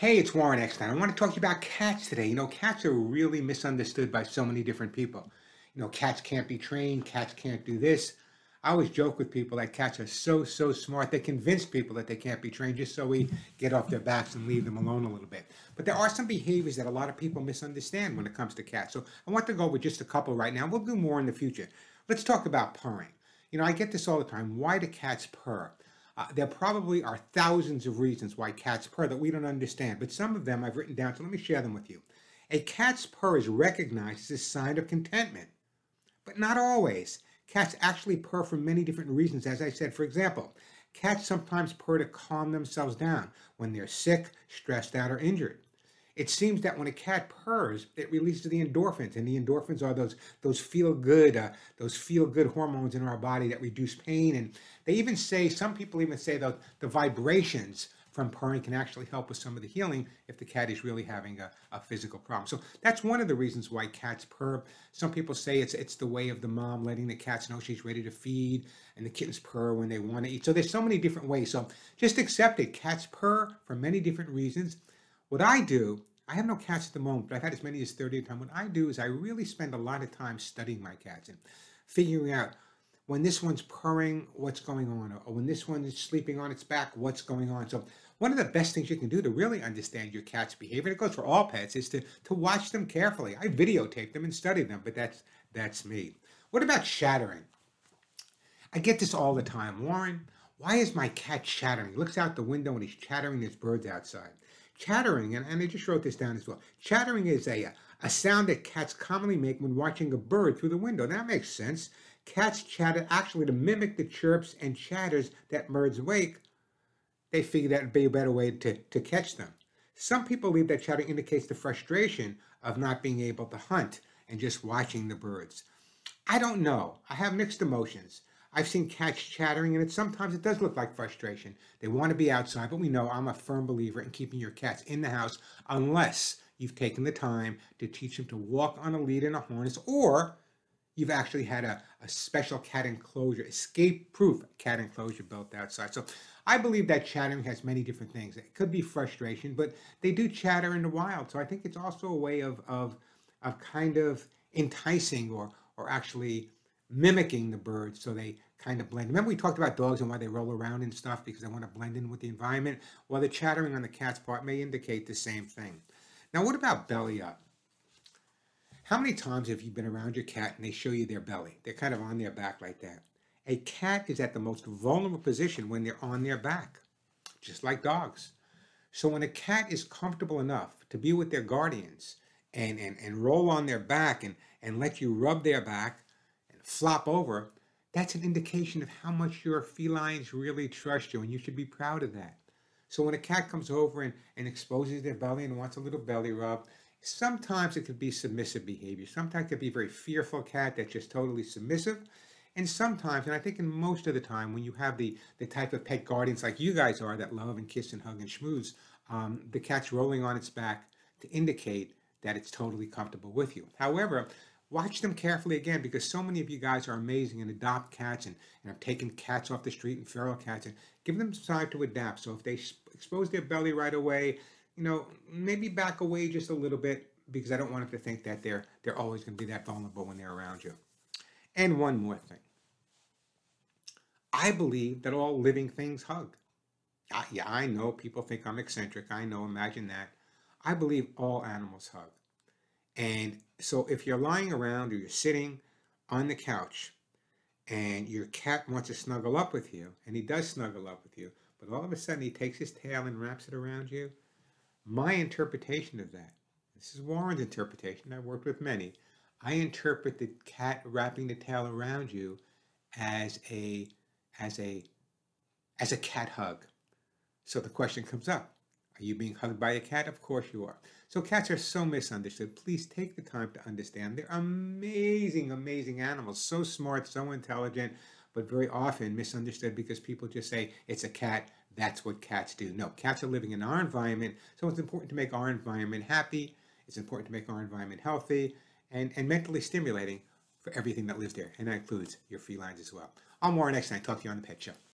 Hey, it's Warren Eckstein. I want to talk to you about cats today. You know, cats are really misunderstood by so many different people. You know, cats can't be trained, cats can't do this. I always joke with people that cats are so smart, they convince people that they can't be trained just so we get off their backs and leave them alone a little bit. But there are some behaviors that a lot of people misunderstand when it comes to cats. So I want to go with just a couple right now. We'll do more in the future. Let's talk about purring. You know, I get this all the time. Why do cats purr? There probably are thousands of reasons why cats purr that we don't understand, but some of them I've written down, so let me share them with you. A cat's purr is recognized as a sign of contentment, but not always. Cats actually purr for many different reasons, as I said. For example, cats sometimes purr to calm themselves down when they're sick, stressed out, or injured. It seems that when a cat purrs, it releases the endorphins, and the endorphins are those feel-good hormones in our body that reduce pain. And they even say, some people even say that the vibrations from purring can actually help with some of the healing if the cat is really having a physical problem. So that's one of the reasons why cats purr. Some people say it's the way of the mom letting the cats know she's ready to feed, and the kittens purr when they want to eat. So there's so many different ways. So just accept it. Cats purr for many different reasons. What I do, I have no cats at the moment, but I've had as many as 30 at a time. What I do is I really spend a lot of time studying my cats and figuring out when this one's purring, what's going on, or when this one is sleeping on its back, what's going on. So one of the best things you can do to really understand your cat's behavior, and it goes for all pets, is to watch them carefully. I videotape them and study them, but that's me. What about shattering? I get this all the time. Warren, why is my cat chattering? He looks out the window and he's chattering, there's birds outside. Chattering, and I just wrote this down as well, chattering is a sound that cats commonly make when watching a bird through the window. That makes sense. Cats chatter actually to mimic the chirps and chatters that birds make. They figure that would be a better way to catch them. Some people believe that chattering indicates the frustration of not being able to hunt and just watching the birds. I don't know. I have mixed emotions. I've seen cats chattering, and sometimes it does look like frustration. They want to be outside, but we know, I'm a firm believer in keeping your cats in the house unless you've taken the time to teach them to walk on a lead and a harness, or you've actually had a special cat enclosure, escape-proof cat enclosure built outside. So I believe that chattering has many different things. It could be frustration, but they do chatter in the wild. So I think it's also a way of kind of enticing or actually mimicking the birds, so they kind of blend. Remember we talked about dogs and why they roll around and stuff because they want to blend in with the environment? Well, the chattering on the cat's part may indicate the same thing. Now, what about belly up? How many times have you been around your cat and they show you their belly? They're kind of on their back like that. A cat is at the most vulnerable position when they're on their back, just like dogs. So when a cat is comfortable enough to be with their guardians and roll on their back and let you rub their back, flop over, that's an indication of how much your felines really trust you, and you should be proud of that. So when a cat comes over and exposes their belly and wants a little belly rub, sometimes it could be submissive behavior. Sometimes it could be a very fearful cat that's just totally submissive. And sometimes, and I think in most of the time, when you have the type of pet guardians like you guys are that love and kiss and hug and schmooze, the cat's rolling on its back to indicate that it's totally comfortable with you. However, watch them carefully again, because so many of you guys are amazing and adopt cats and have taken cats off the street and feral cats, and give them time to adapt. So if they expose their belly right away, you know, maybe back away just a little bit, because I don't want them to think that they're always going to be that vulnerable when they're around you. And one more thing. I believe that all living things hug. Yeah, I know people think I'm eccentric. I know, imagine that. I believe all animals hug. And so if you're lying around or you're sitting on the couch and your cat wants to snuggle up with you, and he does snuggle up with you, but all of a sudden he takes his tail and wraps it around you, my interpretation of that, this is Warren's interpretation, I've worked with many, I interpret the cat wrapping the tail around you as a cat hug. So the question comes up. Are you being hugged by a cat? Of course you are. So cats are so misunderstood. Please take the time to understand. They're amazing, amazing animals. So smart, so intelligent, but very often misunderstood because people just say, it's a cat, that's what cats do. No, cats are living in our environment, so it's important to make our environment happy. It's important to make our environment healthy and mentally stimulating for everything that lives there. And that includes your felines as well. I'm Warren Eckstein. Talk to you on The Pet Show.